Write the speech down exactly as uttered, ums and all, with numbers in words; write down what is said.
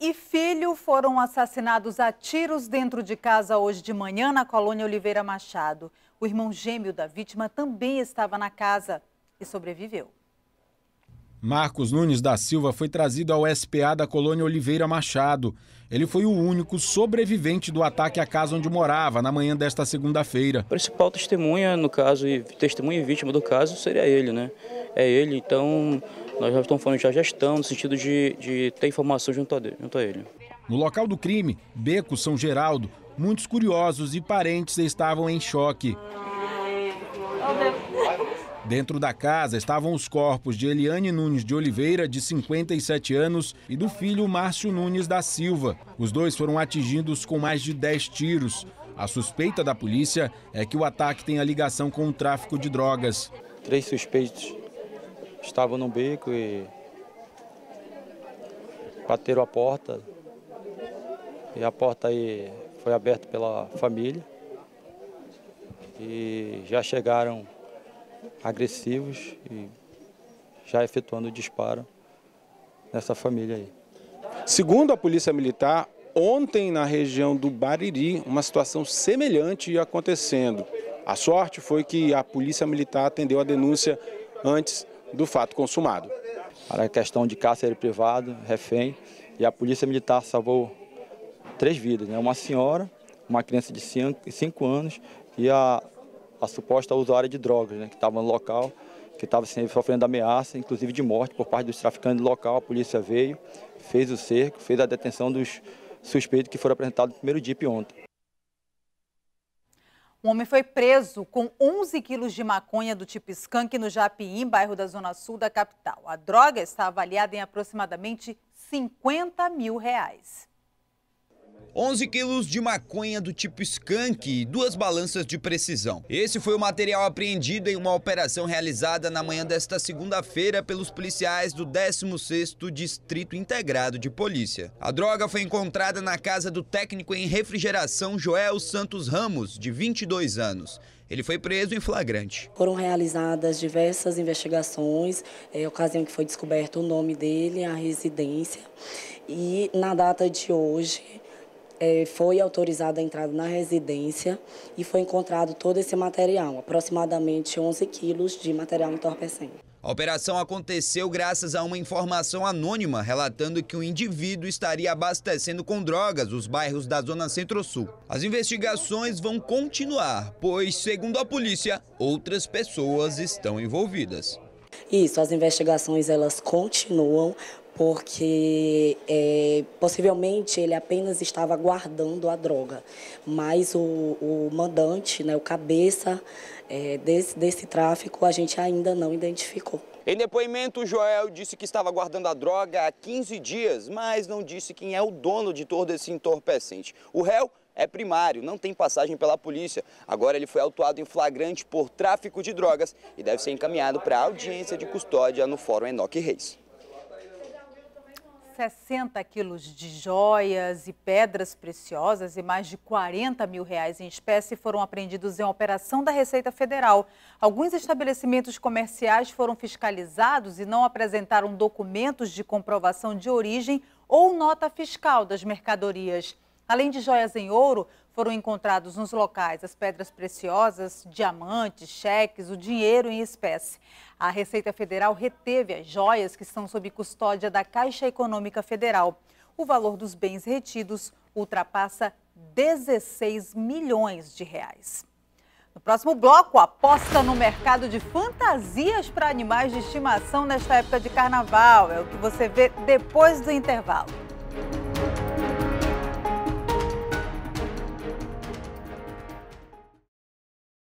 e filho foram assassinados a tiros dentro de casa hoje de manhã na Colônia Oliveira Machado. O irmão gêmeo da vítima também estava na casa e sobreviveu. Marcos Nunes da Silva foi trazido ao S P A da Colônia Oliveira Machado. Ele foi o único sobrevivente do ataque à casa onde morava, na manhã desta segunda-feira. A principal testemunha, no caso, e testemunha e vítima do caso, seria ele, né? É ele, então nós já estamos falando de gestão, no sentido de, de ter informação junto a, junto a ele. No local do crime, Beco São Geraldo, muitos curiosos e parentes estavam em choque. Dentro da casa estavam os corpos de Eliane Nunes de Oliveira, de cinquenta e sete anos, e do filho Márcio Nunes da Silva. Os dois foram atingidos com mais de dez tiros. A suspeita da polícia é que o ataque tenha ligação com o tráfico de drogas. Três suspeitos estavam no beco e bateram a porta. E a porta aí foi aberta pela família. E já chegaram agressivos e já efetuando o disparo nessa família aí. Segundo a Polícia Militar, ontem na região do Bariri, uma situação semelhante ia acontecendo. A sorte foi que a Polícia Militar atendeu a denúncia antes do fato consumado. Para a questão de cárcere privado, refém, e a Polícia Militar salvou três vidas, né? Uma senhora, uma criança de cinco anos e a a suposta usuária de drogas, né, que estava no local, que estava assim, sofrendo ameaça, inclusive de morte, por parte dos traficantes do local. A polícia veio, fez o cerco, fez a detenção dos suspeitos que foram apresentados no primeiro D I P ontem. Um homem foi preso com onze quilos de maconha do tipo skunk no Japiim, bairro da Zona Sul da capital. A droga está avaliada em aproximadamente cinquenta mil reais. onze quilos de maconha do tipo skunk e duas balanças de precisão. Esse foi o material apreendido em uma operação realizada na manhã desta segunda-feira pelos policiais do décimo sexto Distrito Integrado de Polícia. A droga foi encontrada na casa do técnico em refrigeração Joel Santos Ramos, de vinte e dois anos. Ele foi preso em flagrante. Foram realizadas diversas investigações, é, ocasião que foi descoberto o nome dele, a residência, e na data de hoje É, foi autorizada a entrada na residência e foi encontrado todo esse material, aproximadamente onze quilos de material entorpecente. A operação aconteceu graças a uma informação anônima, relatando que o indivíduo estaria abastecendo com drogas os bairros da Zona Centro-Sul. As investigações vão continuar, pois, segundo a polícia, outras pessoas estão envolvidas. Isso, as investigações elas continuam, porque é, possivelmente ele apenas estava guardando a droga, mas o, o mandante, né, o cabeça é, desse, desse tráfico, a gente ainda não identificou. Em depoimento, o Joel disse que estava guardando a droga há quinze dias, mas não disse quem é o dono de todo esse entorpecente. O réu é primário, não tem passagem pela polícia. Agora ele foi autuado em flagrante por tráfico de drogas e deve ser encaminhado para audiência de custódia no Fórum Enoque Reis. sessenta quilos de joias e pedras preciosas e mais de quarenta mil reais em espécie foram apreendidos em operação da Receita Federal. Alguns estabelecimentos comerciais foram fiscalizados e não apresentaram documentos de comprovação de origem ou nota fiscal das mercadorias. Além de joias em ouro, foram encontrados nos locais as pedras preciosas, diamantes, cheques, o dinheiro em espécie. A Receita Federal reteve as joias que estão sob custódia da Caixa Econômica Federal. O valor dos bens retidos ultrapassa dezesseis milhões de reais. No próximo bloco, aposta no mercado de fantasias para animais de estimação nesta época de carnaval. É o que você vê depois do intervalo.